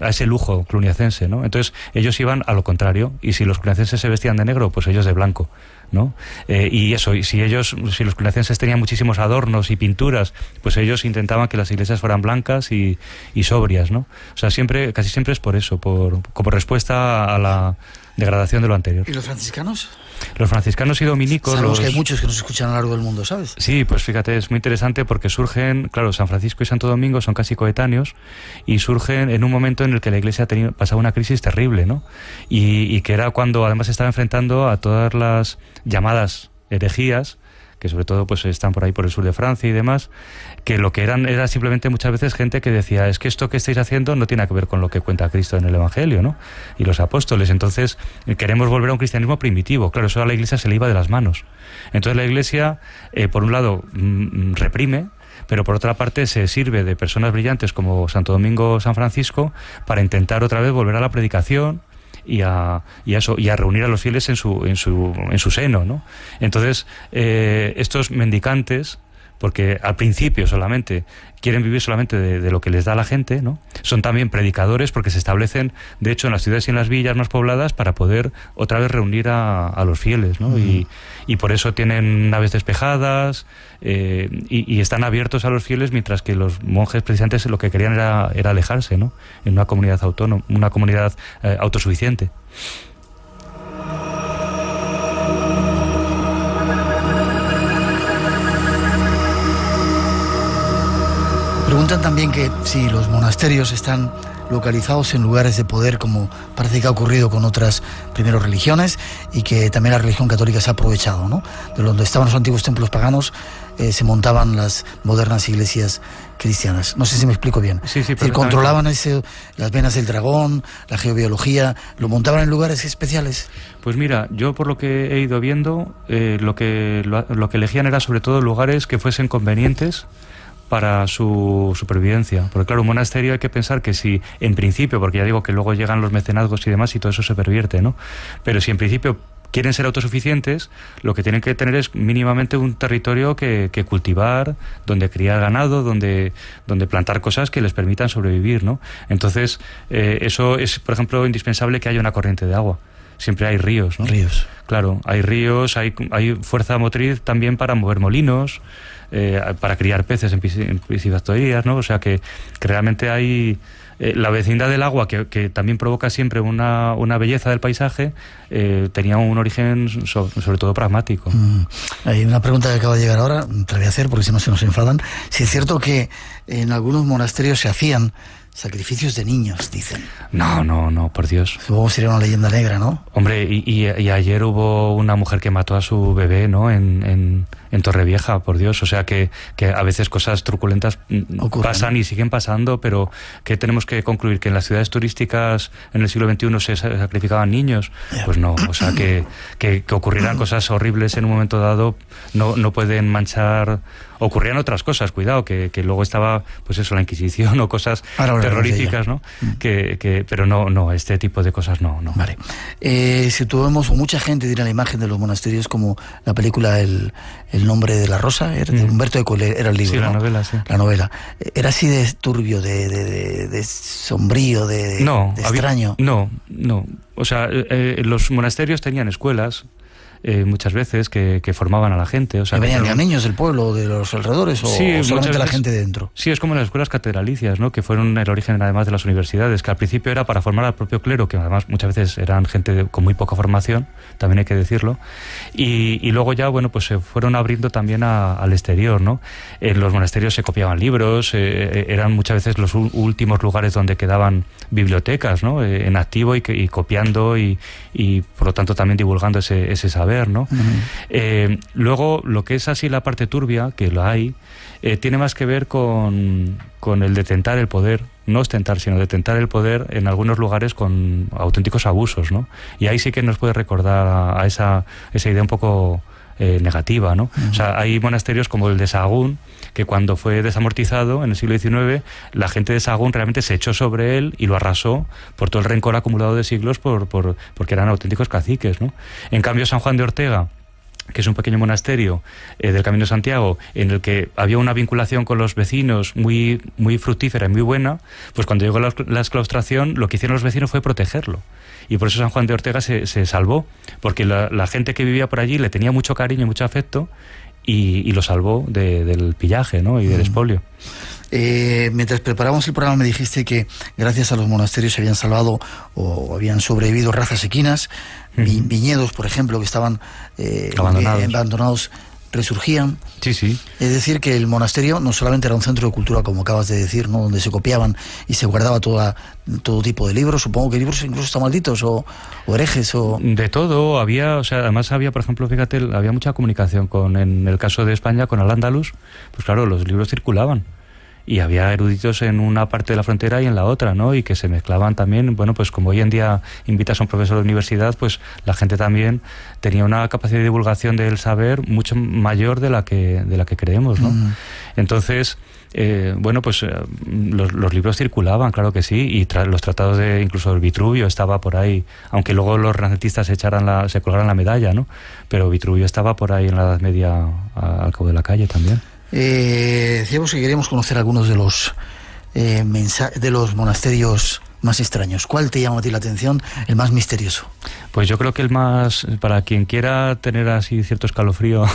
a ese lujo cluniacense, ¿no? Entonces ellos iban a lo contrario, y si los cluniacenses se vestían de negro, pues ellos de blanco, ¿no? Eh, y eso, y si ellos, si los cluniacenses tenían muchísimos adornos y pinturas, pues ellos intentaban que las iglesias fueran blancas y, y sobrias, ¿no? O sea, siempre, casi siempre es por eso, por, como respuesta a la degradación de lo anterior. ¿Y los franciscanos? Los franciscanos y dominicos... Sabemos los... que hay muchos que nos escuchan a lo largo del mundo, ¿sabes? Sí, pues fíjate, es muy interesante porque surgen... Claro, San Francisco y Santo Domingo son casi coetáneos y surgen en un momento en el que la Iglesia tenía, pasaba una crisis terrible, ¿no? Y, y que era cuando además se estaba enfrentando a todas las llamadas herejías, que sobre todo pues están por ahí por el sur de Francia y demás, que lo que eran era simplemente muchas veces gente que decía, es que esto que estáis haciendo no tiene que ver con lo que cuenta Cristo en el Evangelio, ¿no? Y los apóstoles. Entonces queremos volver a un cristianismo primitivo. Claro, eso a la Iglesia se le iba de las manos. Entonces la Iglesia, eh, por un lado, reprime, pero por otra parte se sirve de personas brillantes como Santo Domingo o San Francisco para intentar otra vez volver a la predicación, y a, y a eso, y a reunir a los fieles en su, en su, en su seno, ¿no? Entonces, eh, estos mendicantes, porque al principio solamente quieren vivir solamente de, de lo que les da la gente, ¿no? Son también predicadores porque se establecen, de hecho, en las ciudades y en las villas más pobladas para poder otra vez reunir a, a los fieles, ¿no? Uh-huh. y, y por eso tienen naves despejadas, eh, y, y están abiertos a los fieles, mientras que los monjes precisamente lo que querían era, era alejarse, ¿no? En una comunidad autónoma, una comunidad eh, autosuficiente. Preguntan también que si los monasterios están localizados en lugares de poder, como parece que ha ocurrido con otras primeras religiones, y que también la religión católica se ha aprovechado, ¿no? De donde estaban los antiguos templos paganos, eh, se montaban las modernas iglesias cristianas. No sé si me explico bien. Sí, sí, es decir, controlaban ese, las venas del dragón, la geobiología, lo montaban en lugares especiales. Pues mira, yo por lo que he ido viendo, eh, lo que, lo, lo que elegían era sobre todo lugares que fuesen convenientes para su supervivencia, porque claro, un monasterio hay que pensar que si en principio, porque ya digo que luego llegan los mecenazgos y demás y todo eso se pervierte, ¿no? Pero si en principio quieren ser autosuficientes, lo que tienen que tener es mínimamente un territorio que, que cultivar, donde criar ganado, donde, donde plantar cosas que les permitan sobrevivir, ¿no? Entonces, eh, eso es, por ejemplo, indispensable que haya una corriente de agua. Siempre hay ríos, ¿no? Ríos. Claro, hay ríos, hay, hay fuerza motriz también para mover molinos, eh, para criar peces en, pisc- en piscifactorías, ¿no? O sea que, que realmente hay... Eh, la vecindad del agua, que, que también provoca siempre una, una belleza del paisaje, eh, tenía un origen so, sobre todo pragmático. Mm. Hay una pregunta que acaba de llegar ahora, te la voy a hacer porque si no se nos enfadan. Si es cierto que en algunos monasterios se hacían sacrificios de niños, dicen. No, no, no, por Dios. Supongo que sería una leyenda negra, ¿no? Hombre, y, y, y ayer hubo una mujer que mató a su bebé, ¿no? En, en, en Torrevieja, por Dios. O sea que, que a veces cosas truculentas ocurren, pasan, ¿no? Y siguen pasando, pero que tenemos que concluir que en las ciudades turísticas en el siglo veintiuno se sacrificaban niños. Yeah. Pues no, o sea que, que, que ocurrirán cosas horribles en un momento dado, no, no pueden manchar... Ocurrían otras cosas, cuidado, que, que luego estaba, pues eso, la Inquisición o cosas ahora terroríficas, ¿no? Mm. Que, que, pero no, no, este tipo de cosas no. no. Vale. Eh, si tuvimos, mucha gente tiene la imagen de los monasterios como la película El, el nombre de la rosa, era de mm. Humberto Eco, era el libro, sí, ¿no? La novela, sí. La novela. ¿Era así de turbio, de, de, de, de sombrío, de, no, de extraño? Había, no, no. O sea, eh, los monasterios tenían escuelas, Eh, muchas veces que, que formaban a la gente. O sea, ¿venían eran... niños del pueblo, de los alrededores, o, sí, o solamente veces... la gente dentro? Sí, es como las escuelas catedralicias, ¿no? Que fueron el origen además de las universidades, que al principio era para formar al propio clero, que además muchas veces eran gente de, con muy poca formación, también hay que decirlo, y, y luego ya, bueno, pues se fueron abriendo también a, al exterior, ¿no? En los monasterios se copiaban libros, eh, eran muchas veces los u- últimos lugares donde quedaban bibliotecas, ¿no? Eh, en activo y, y copiando y, y por lo tanto también divulgando ese, ese saber, ¿no? Uh-huh. Eh, luego, lo que es así la parte turbia, que la hay, eh, tiene más que ver con, con el detentar el poder, no ostentar, sino detentar el poder en algunos lugares con auténticos abusos, ¿no? Y ahí sí que nos puede recordar a, a esa, esa idea un poco eh, negativa, ¿no? Uh-huh. O sea, hay monasterios como el de Sahagún, que cuando fue desamortizado en el siglo diecinueve, la gente de Sahagún realmente se echó sobre él y lo arrasó por todo el rencor acumulado de siglos por, por, porque eran auténticos caciques, ¿no? En cambio, San Juan de Ortega, que es un pequeño monasterio eh, del Camino de Santiago, en el que había una vinculación con los vecinos muy, muy fructífera y muy buena, pues cuando llegó la, la exclaustración, lo que hicieron los vecinos fue protegerlo. Y por eso San Juan de Ortega se, se salvó, porque la, la gente que vivía por allí le tenía mucho cariño y mucho afecto, Y, y lo salvó de, del pillaje, ¿no? Y del expolio. Eh, mientras preparamos el programa me dijiste que gracias a los monasterios se habían salvado o habían sobrevivido razas equinas, mm. vi, viñedos, por ejemplo, que estaban eh, abandonados. Eh, abandonados resurgían. Sí, sí. Es decir, que el monasterio no solamente era un centro de cultura, como acabas de decir, ¿no? Donde se copiaban y se guardaba toda, todo tipo de libros. Supongo que libros incluso están malditos o, o herejes o... De todo. Había, o sea, además había, por ejemplo, fíjate, había mucha comunicación con, en el caso de España, con Al-Ándalus, pues claro, los libros circulaban. Y había eruditos en una parte de la frontera y en la otra, ¿no? Y que se mezclaban también, bueno, pues como hoy en día invitas a un profesor de universidad, pues la gente también tenía una capacidad de divulgación del saber mucho mayor de la que, de la que creemos, ¿no? Mm. Entonces... Eh, bueno, pues eh, los, los libros circulaban, claro que sí, y tra- los tratados de incluso el Vitruvio estaba por ahí, aunque luego los renacentistas se echaran la, se colgaran la medalla, ¿no? Pero Vitruvio estaba por ahí en la Edad Media a, al cabo de la calle también. Eh, decíamos que queríamos conocer algunos de los eh, mensa- de los monasterios más extraños. ¿Cuál te llama a ti la atención, el más misterioso? Pues yo creo que el más, para quien quiera tener así cierto escalofrío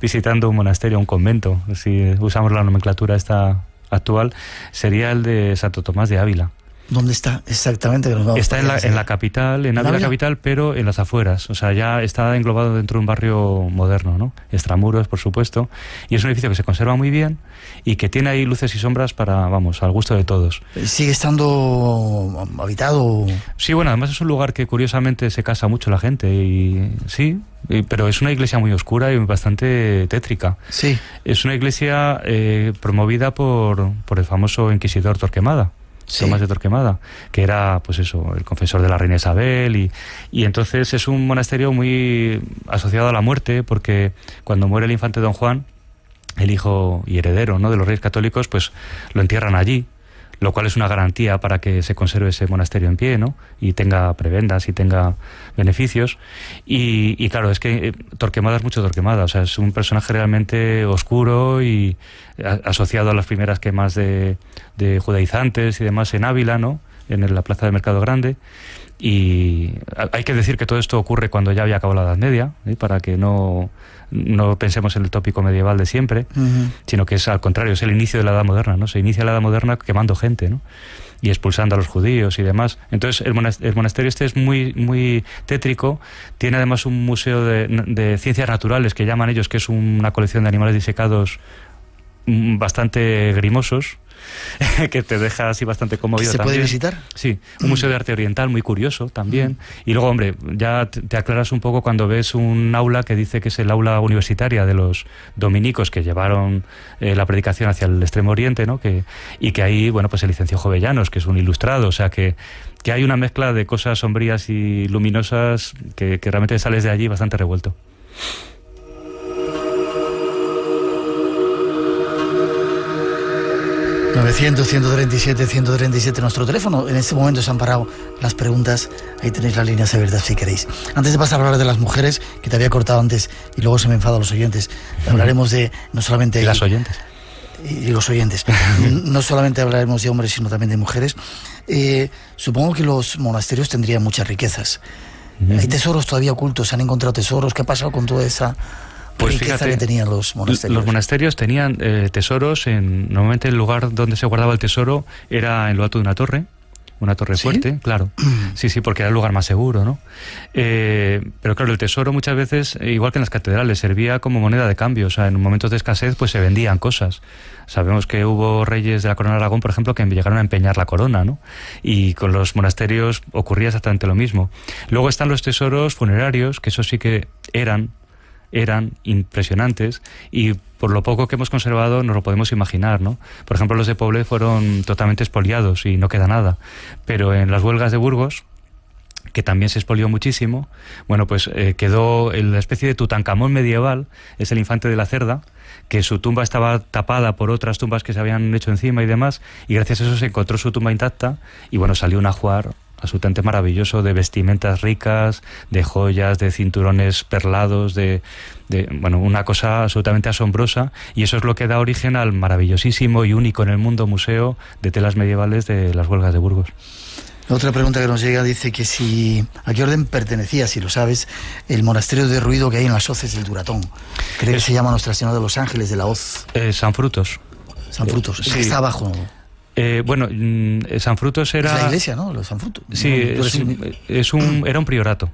visitando un monasterio, un convento, si usamos la nomenclatura esta actual, sería el de Santo Tomás de Ávila. ¿Dónde está exactamente? Está en la, en la capital, en Ávila capital, pero en las afueras. O sea, ya está englobado dentro de un barrio moderno, ¿no? Extramuros, por supuesto. Y es un edificio que se conserva muy bien y que tiene ahí luces y sombras para, vamos, al gusto de todos. ¿Sigue estando habitado? Sí, bueno, además es un lugar que curiosamente se casa mucho la gente y sí... Pero es una iglesia muy oscura y bastante tétrica. Sí. Es una iglesia eh, promovida por, por el famoso inquisidor Torquemada. Sí. Tomás de Torquemada, que era, pues eso, el confesor de la reina Isabel, y, y entonces es un monasterio muy asociado a la muerte, porque cuando muere el infante Don Juan, el hijo y heredero, ¿no?, de los reyes católicos, pues lo entierran allí, lo cual es una garantía para que se conserve ese monasterio en pie, ¿no?, y tenga prebendas y tenga beneficios. Y, y claro, es que eh, Torquemada es mucho Torquemada, o sea, es un personaje realmente oscuro y a, asociado a las primeras quemas de, de judaizantes y demás en Ávila, ¿no?, en la plaza de Mercado Grande. Y hay que decir que todo esto ocurre cuando ya había acabado la Edad Media, ¿eh? Para que no, no pensemos en el tópico medieval de siempre, uh-huh. sino que es al contrario, es el inicio de la Edad Moderna, ¿no? Se inicia la Edad Moderna quemando gente, ¿no? Y expulsando a los judíos y demás. Entonces el monasterio, el monasterio este es muy, muy tétrico. Tiene además un museo de, de ciencias naturales, que llaman ellos, que es una colección de animales disecados bastante grimosos, que te deja así bastante conmovido. ¿Se también puede visitar? Sí, un museo de arte oriental muy curioso también. Mm. Y luego, hombre, ya te aclaras un poco cuando ves un aula que dice que es el aula universitaria de los dominicos que llevaron eh, la predicación hacia el Extremo Oriente, ¿no? Que, y que ahí, bueno, pues el licenció Jovellanos, que es un ilustrado, o sea que, que hay una mezcla de cosas sombrías y luminosas que, que realmente sales de allí bastante revuelto. novecientos, ciento treinta y siete, ciento treinta y siete, nuestro teléfono. En este momento se han parado las preguntas. Ahí tenéis las líneas abiertas si queréis. Antes de pasar a hablar de las mujeres, que te había cortado antes y luego se me enfadan los oyentes, hablaremos de no solamente... Y las oyentes. Y los oyentes. No solamente hablaremos de hombres, sino también de mujeres. Eh, supongo que los monasterios tendrían muchas riquezas. Hay tesoros todavía ocultos, se han encontrado tesoros. ¿Qué ha pasado con toda esa... Pues fíjate, que tenían los monasterios? Los monasterios tenían eh, tesoros. En, normalmente el lugar donde se guardaba el tesoro era en lo alto de una torre, una torre ¿Sí? fuerte, claro. Sí, sí, porque era el lugar más seguro, ¿no? Eh, pero claro, el tesoro muchas veces, igual que en las catedrales, servía como moneda de cambio. O sea, en momentos de escasez, pues se vendían cosas. Sabemos que hubo reyes de la Corona de Aragón, por ejemplo, que llegaron a empeñar la corona, ¿no? Y con los monasterios ocurría exactamente lo mismo. Luego están los tesoros funerarios, que eso sí que eran... eran impresionantes, y por lo poco que hemos conservado nos lo podemos imaginar, ¿no? Por ejemplo, los de Poblet fueron totalmente expoliados y no queda nada, pero en las Huelgas de Burgos, que también se expolió muchísimo, bueno, pues eh, quedó la especie de Tutankamón medieval, es el infante de la Cerda, que su tumba estaba tapada por otras tumbas que se habían hecho encima y demás, y gracias a eso se encontró su tumba intacta, y bueno, salió un ajuar absolutamente maravilloso, de vestimentas ricas, de joyas, de cinturones perlados, de, de bueno, una cosa absolutamente asombrosa, y eso es lo que da origen al maravillosísimo y único en el mundo museo de telas medievales de las Huelgas de Burgos. Otra pregunta que nos llega dice que si a qué orden pertenecía, si lo sabes, el monasterio de ruido que hay en las hoces del Duratón. Creo es, que se llama Nuestra Señora de los Ángeles de la Hoz. Eh, San Frutos. San Frutos, eh, sí. Está abajo. Eh, bueno, San Frutos era... Es la iglesia, ¿no? Los San Frutos. Sí, no, es, es un, era un priorato.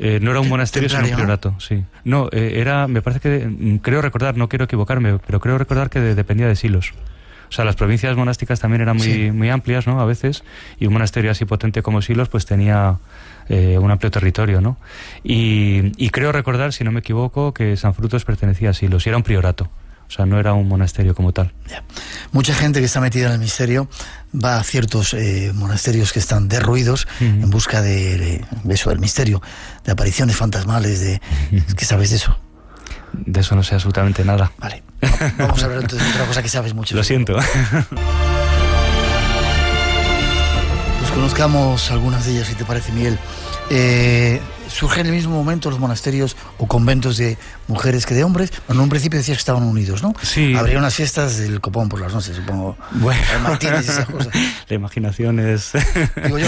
Eh, no era un monasterio, sino un priorato, sí. No, eh, era, me parece que, creo recordar, no quiero equivocarme, pero creo recordar que de, dependía de Silos. O sea, las provincias monásticas también eran muy, sí. muy amplias, ¿no? A veces, y un monasterio así potente como Silos, pues tenía eh, un amplio territorio, ¿no? Y, y creo recordar, si no me equivoco, que San Frutos pertenecía a Silos y era un priorato. O sea, no era un monasterio como tal. Yeah. Mucha gente que está metida en el misterio va a ciertos eh, monasterios que están derruidos mm-hmm. en busca de, de, de eso, del misterio, de apariciones fantasmales, de mm-hmm. ¿qué sabes de eso? De eso no sé absolutamente nada. Vale. Vamos a hablar entonces de otra cosa que sabes mucho. Lo siento. Pues conozcamos algunas de ellas, si te parece, Miguel. Eh... Surgen en el mismo momento los monasterios o conventos de mujeres que de hombres. Bueno, en un principio decías que estaban unidos, ¿no? Sí. Habría unas fiestas del copón por las noches, supongo. Bueno. Martínez y esas cosas. La imaginación es... Digo yo.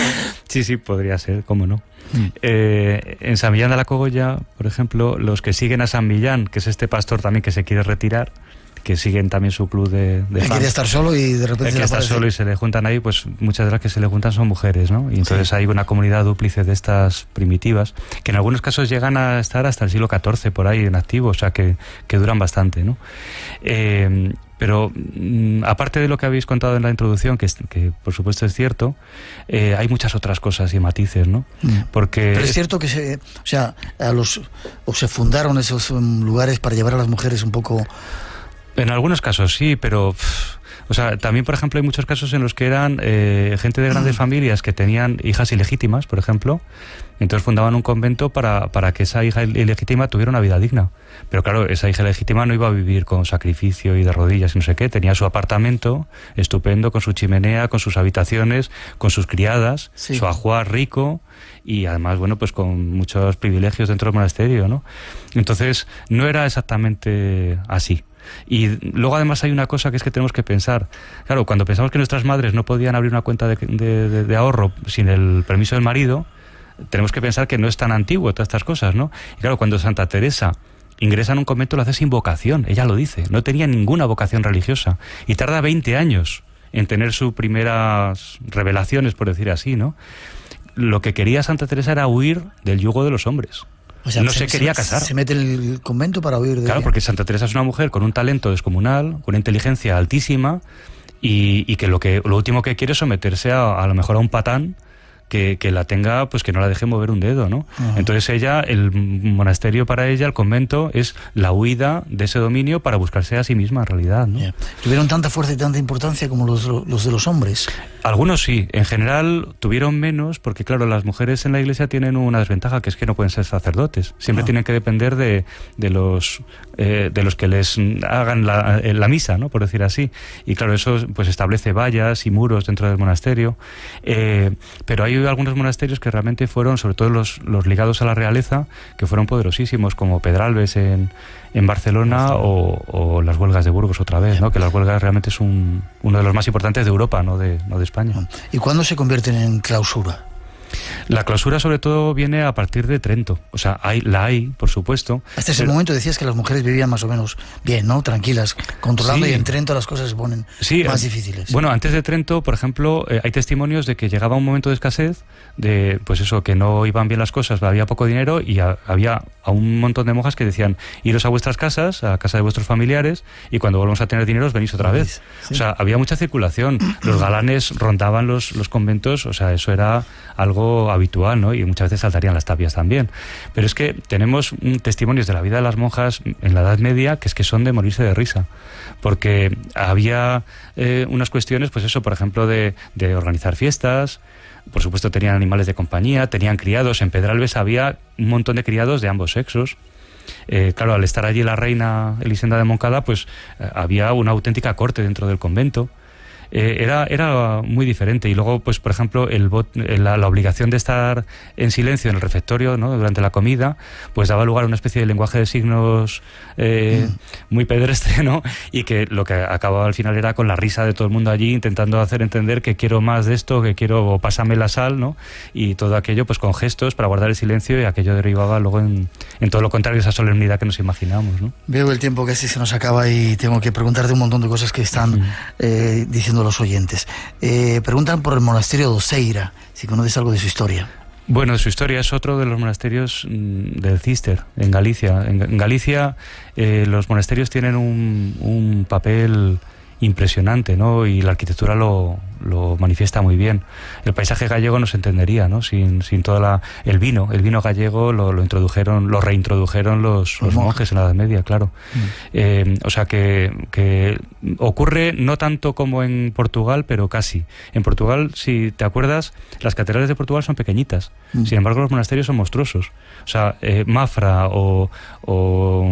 Sí, sí, podría ser, cómo no. Mm. Eh, en San Millán de la Cogolla, por ejemplo, los que siguen a San Millán, que es este pastor también que se quiere retirar, que siguen también su club de, de fans. Quiere estar solo y de repente se le estar solo y se le juntan ahí, pues muchas de las que se le juntan son mujeres, ¿no? Y entonces sí. hay una comunidad dúplice de estas primitivas, que en algunos casos llegan a estar hasta el siglo catorce por ahí en activo, o sea que, que duran bastante, ¿no? Eh, pero aparte de lo que habéis contado en la introducción, que, que por supuesto es cierto, eh, hay muchas otras cosas y matices, ¿no? Porque pero es cierto que se, o sea, a los, o se fundaron esos lugares para llevar a las mujeres un poco... En algunos casos sí, pero... Pff, o sea, también, por ejemplo, hay muchos casos en los que eran eh, gente de grandes familias que tenían hijas ilegítimas, por ejemplo, entonces fundaban un convento para, para que esa hija ilegítima tuviera una vida digna. Pero claro, esa hija ilegítima no iba a vivir con sacrificio y de rodillas y no sé qué. Tenía su apartamento estupendo, con su chimenea, con sus habitaciones, con sus criadas, sí. su ajuar rico... y además, bueno, pues con muchos privilegios dentro del monasterio, ¿no? Entonces, no era exactamente así. Y luego además hay una cosa que es que tenemos que pensar. Claro, cuando pensamos que nuestras madres no podían abrir una cuenta de, de, de, de ahorro sin el permiso del marido, tenemos que pensar que no es tan antiguo todas estas cosas, ¿no? Y claro, cuando Santa Teresa ingresa en un convento, lo hace sin vocación, ella lo dice, no tenía ninguna vocación religiosa, y tarda veinte años en tener sus primeras revelaciones, por decir así, ¿no? Lo que quería Santa Teresa era huir del yugo de los hombres. O sea, no se, se quería casar. Se mete en el convento para huir de ella. Claro, porque Santa Teresa es una mujer con un talento descomunal, con una inteligencia altísima, y, y que, lo que lo último que quiere es someterse a, a lo mejor a un patán Que, que la tenga, pues que no la deje mover un dedo, ¿no? Ajá. Entonces ella, el monasterio para ella, el convento, es la huida de ese dominio para buscarse a sí misma en realidad, ¿no? Yeah. ¿Tuvieron tanta fuerza y tanta importancia como los, los de los hombres? Algunos sí, en general tuvieron menos, porque claro, las mujeres en la iglesia tienen una desventaja, que es que no pueden ser sacerdotes, siempre Ajá. tienen que depender de, de, los, eh, de los que les hagan la, la misa, ¿no? Por decir así, y claro, eso pues establece vallas y muros dentro del monasterio, eh, pero hay algunos monasterios que realmente fueron, sobre todo los, los ligados a la realeza, que fueron poderosísimos, como Pedralbes en, en Barcelona, o, o las Huelgas de Burgos otra vez, ¿no? Que las Huelgas realmente es un, uno de los más importantes de Europa, no de, no de España. ¿Y cuándo se convierten en clausura? La clausura sobre todo viene a partir de Trento, o sea, hay, la hay, por supuesto. Hasta ese pero... momento decías que las mujeres vivían más o menos bien, ¿no? Tranquilas, controlando, sí. Y en Trento las cosas se ponen sí, más eh, difíciles. Bueno, antes de Trento, por ejemplo, eh, hay testimonios de que llegaba un momento de escasez, de pues eso, que no iban bien las cosas, había poco dinero, y a, había a un montón de monjas que decían, iros a vuestras casas, a casa de vuestros familiares, y cuando volvamos a tener dinero os venís otra vez. Sí. O sea, había mucha circulación, los galanes rondaban los, los conventos, o sea, eso era algo habitual, ¿no? Y muchas veces saltarían las tapias también. Pero es que tenemos testimonios de la vida de las monjas en la Edad Media que es que son de morirse de risa, porque había eh, unas cuestiones, pues eso, por ejemplo, de, de organizar fiestas. Por supuesto tenían animales de compañía, tenían criados. En Pedralbes había un montón de criados de ambos sexos. Eh, claro, al estar allí la reina Elisenda de Moncada, pues eh, había una auténtica corte dentro del convento. Eh, era, era muy diferente. Y luego, pues por ejemplo, el bot, la, la obligación de estar en silencio en el refectorio, ¿no? Durante la comida, pues daba lugar a una especie de lenguaje de signos eh, mm. muy pedestre, ¿no? Y que lo que acababa al final era con la risa de todo el mundo allí, intentando hacer entender que quiero más de esto, que quiero, o pásame la sal, ¿no? Y todo aquello pues con gestos para guardar el silencio, y aquello derivaba luego en, en todo lo contrario, esa solemnidad que nos imaginamos, ¿no? Veo el tiempo que así se nos acaba y tengo que preguntarte un montón de cosas que están mm. eh, diciendo los oyentes. Eh, preguntan por el monasterio de Oseira, si conoces algo de su historia. Bueno, su historia es otro de los monasterios del Císter, en Galicia. En Galicia eh, los monasterios tienen un, un papel impresionante, ¿no? Y la arquitectura lo, lo manifiesta muy bien. El paisaje gallego no se entendería, ¿no? Sin, sin toda la... El vino, el vino gallego lo, lo introdujeron, lo reintrodujeron los, los monjes en la Edad Media, claro. Mm. Eh, o sea que, que ocurre no tanto como en Portugal, pero casi. En Portugal, si te acuerdas, las catedrales de Portugal son pequeñitas. Mm. Sin embargo, los monasterios son monstruosos. O sea, eh, Mafra o, o,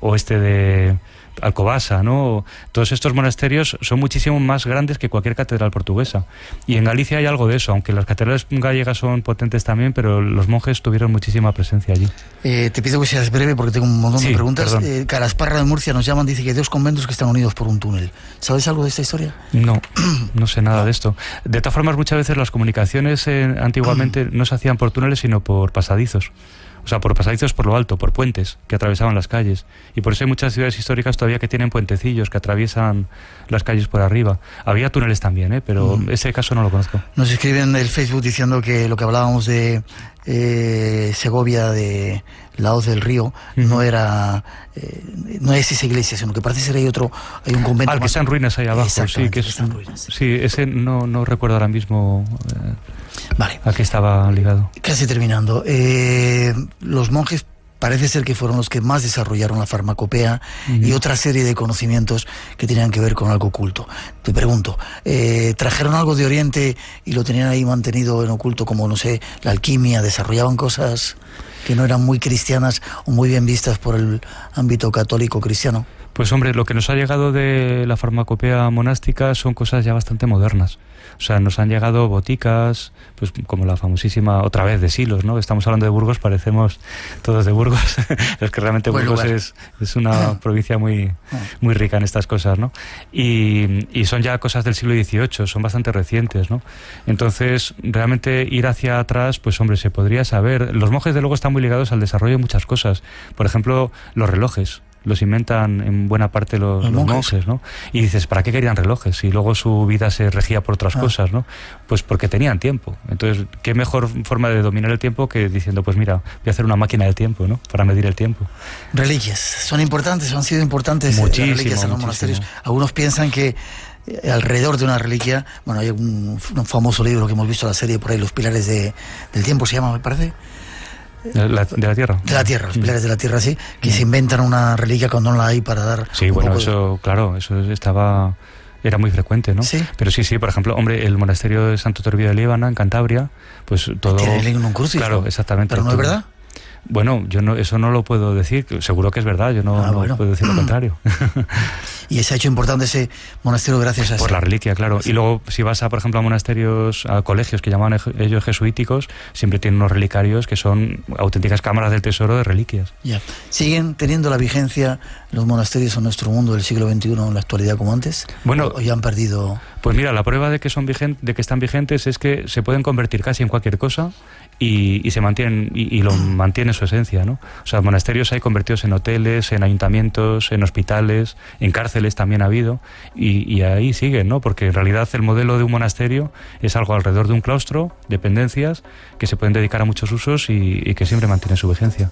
o este de... Alcobasa, ¿no? Todos estos monasterios son muchísimo más grandes que cualquier catedral portuguesa. Y en Galicia hay algo de eso, aunque las catedrales gallegas son potentes también, pero los monjes tuvieron muchísima presencia allí. Eh, te pido que seas breve porque tengo un montón sí, de preguntas. Eh, Calasparra de Murcia nos llaman, dice que hay dos conventos que están unidos por un túnel. ¿Sabes algo de esta historia? No, no sé nada de esto. De todas formas, muchas veces las comunicaciones eh, antiguamente no se hacían por túneles, sino por pasadizos. O sea, por pasadizos por lo alto, por puentes que atravesaban las calles. Y por eso hay muchas ciudades históricas todavía que tienen puentecillos que atraviesan las calles por arriba. Había túneles también, ¿eh? Pero mm. ese caso no lo conozco. Nos escriben en el Facebook diciendo que lo que hablábamos de eh, Segovia, de Laos del Río, mm. no era... Eh, no es esa iglesia, sino que parece ser hay otro... Hay un convento... Ah, que están ruinas ahí abajo. Sí, que es, están ruinas. Sí, ese no, no recuerdo ahora mismo... Eh, Vale. ¿A qué estaba ligado? Casi terminando. Eh, los monjes parece ser que fueron los que más desarrollaron la farmacopea mm. y otra serie de conocimientos que tenían que ver con algo oculto. Te pregunto, eh, ¿trajeron algo de Oriente y lo tenían ahí mantenido en oculto, como, no sé, la alquimia? ¿Desarrollaban cosas que no eran muy cristianas o muy bien vistas por el ámbito católico cristiano? Pues hombre, lo que nos ha llegado de la farmacopea monástica son cosas ya bastante modernas. O sea, nos han llegado boticas, pues como la famosísima, otra vez, de Silos, ¿no? Estamos hablando de Burgos, parecemos todos de Burgos. Es que realmente Buen Burgos es, es una provincia muy, muy rica en estas cosas, ¿no? Y, y son ya cosas del siglo dieciocho, son bastante recientes, ¿no? Entonces, realmente ir hacia atrás, pues hombre, se podría saber. Los monjes, de luego, están muy ligados al desarrollo de muchas cosas. Por ejemplo, los relojes. Los inventan en buena parte los, los, los monjes, ¿no? Y dices, ¿para qué querían relojes? Si luego su vida se regía por otras ah. cosas, ¿no? Pues porque tenían tiempo. Entonces, ¿qué mejor forma de dominar el tiempo que diciendo, pues mira, voy a hacer una máquina del tiempo, ¿no? Para medir el tiempo. Reliquias. Son importantes, han sido importantes las reliquias en los monasterios. Algunos piensan que alrededor de una reliquia, bueno, hay un, un famoso libro que hemos visto en la serie por ahí, Los Pilares de, del Tiempo, se llama, me parece. De la, de la tierra. De la tierra, los pilares de la tierra, sí, que mm. se inventan una reliquia cuando no la hay para dar. Sí, bueno, eso, de... claro, eso estaba, era muy frecuente, ¿no? ¿Sí? Pero sí, sí, por ejemplo, hombre, el monasterio de Santo Toribio de Líbana, en Cantabria, pues todo. Tiene el lignum crucis. Claro, exactamente. Pero no todo. Es verdad. Bueno, yo no, eso no lo puedo decir, seguro que es verdad, yo no, ah, bueno. no puedo decir lo contrario. Y ese hecho importante, ese monasterio, gracias a eso. Por la reliquia, claro. Sí. Y luego, si vas, a, por ejemplo, a monasterios, a colegios que llamaban ellos jesuíticos, siempre tienen unos relicarios que son auténticas cámaras del tesoro de reliquias. Ya. ¿Siguen teniendo la vigencia los monasterios en nuestro mundo del siglo veintiuno en la actualidad como antes? Bueno, ¿O ya han perdido...? Pues mira, la prueba de que, son vigent, de que están vigentes es que se pueden convertir casi en cualquier cosa y, y se mantienen y, y lo mantienen su esencia, ¿no? O sea, monasterios hay convertidos en hoteles, en ayuntamientos, en hospitales, en cárceles también ha habido, y, y ahí siguen, ¿no? Porque en realidad el modelo de un monasterio es algo alrededor de un claustro, dependencias, que se pueden dedicar a muchos usos y, y que siempre mantienen su vigencia.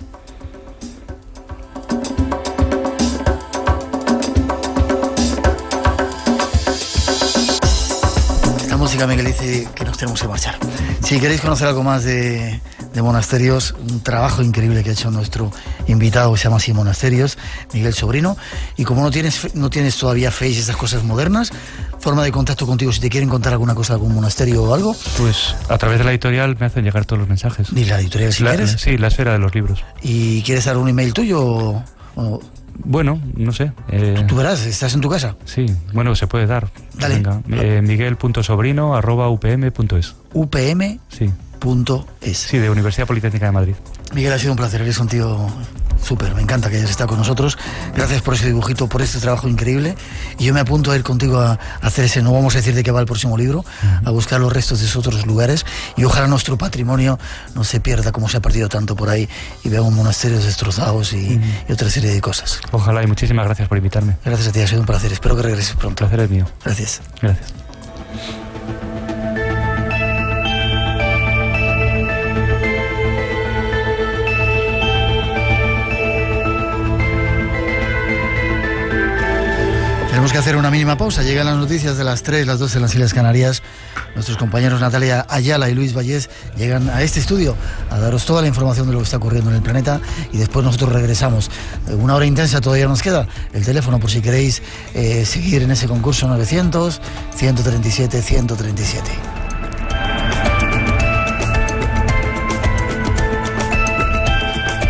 Esta música, Miguel, dice que nos tenemos que marchar. Si queréis conocer algo más de... de monasterios, un trabajo increíble que ha hecho nuestro invitado, que se llama así Monasterios, Miguel Sobrino. Y como no tienes no tienes todavía Face y esas cosas modernas, forma de contacto contigo si te quieren contar alguna cosa de algún monasterio o algo. Pues a través de la editorial me hacen llegar todos los mensajes. ¿Y la editorial si la, quieres? Sí, la esfera de los libros. ¿Y quieres dar un email tuyo o...? o... Bueno, no sé. Eh... ¿Tú, tú verás, estás en tu casa? Sí, bueno, se puede dar. Dale. Venga, eh, miguel punto sobrino arroba u p m punto es. ¿U p m? Sí. Punto es. Sí, de Universidad Politécnica de Madrid. Miguel, ha sido un placer, eres un tío súper, me encanta que hayas estado con nosotros. Gracias por ese dibujito, por este trabajo increíble. Y yo me apunto a ir contigo a hacer ese, no vamos a decir de qué va el próximo libro, a buscar los restos de esos otros lugares, y ojalá nuestro patrimonio no se pierda como se ha perdido tanto por ahí, y veamos monasterios destrozados y, y otra serie de cosas. Ojalá, y muchísimas gracias por invitarme. Gracias a ti, ha sido un placer, espero que regreses pronto. El placer es mío. Gracias. Gracias. Tenemos que hacer una mínima pausa. Llegan las noticias de las tres, las doce en las Islas Canarias. Nuestros compañeros Natalia Ayala y Luis Vallés llegan a este estudio a daros toda la información de lo que está ocurriendo en el planeta, y después nosotros regresamos. Una hora intensa todavía nos queda. El teléfono, por si queréis eh, seguir en ese concurso, nueve cero cero, uno tres siete, uno tres siete.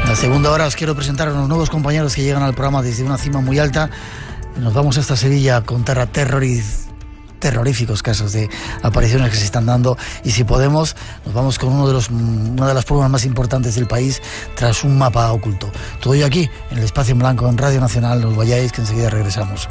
En la segunda hora os quiero presentar a unos nuevos compañeros que llegan al programa desde una cima muy alta. Nos vamos hasta Sevilla a contar a terroriz... terroríficos casos de apariciones que se están dando, y si podemos nos vamos con uno de los, una de las pruebas más importantes del país tras un mapa oculto. Todo ello aquí en el Espacio en Blanco en Radio Nacional. No os vayáis, que enseguida regresamos.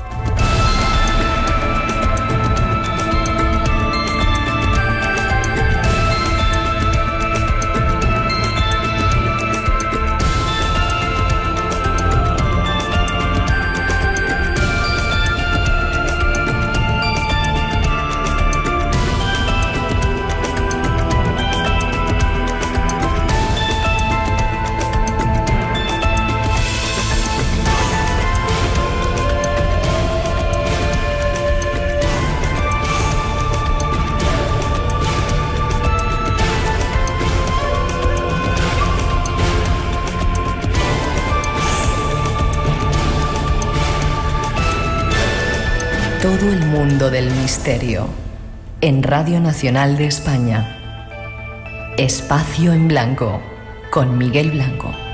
Todo el mundo del misterio, en Radio Nacional de España. Espacio en Blanco, con Miguel Blanco.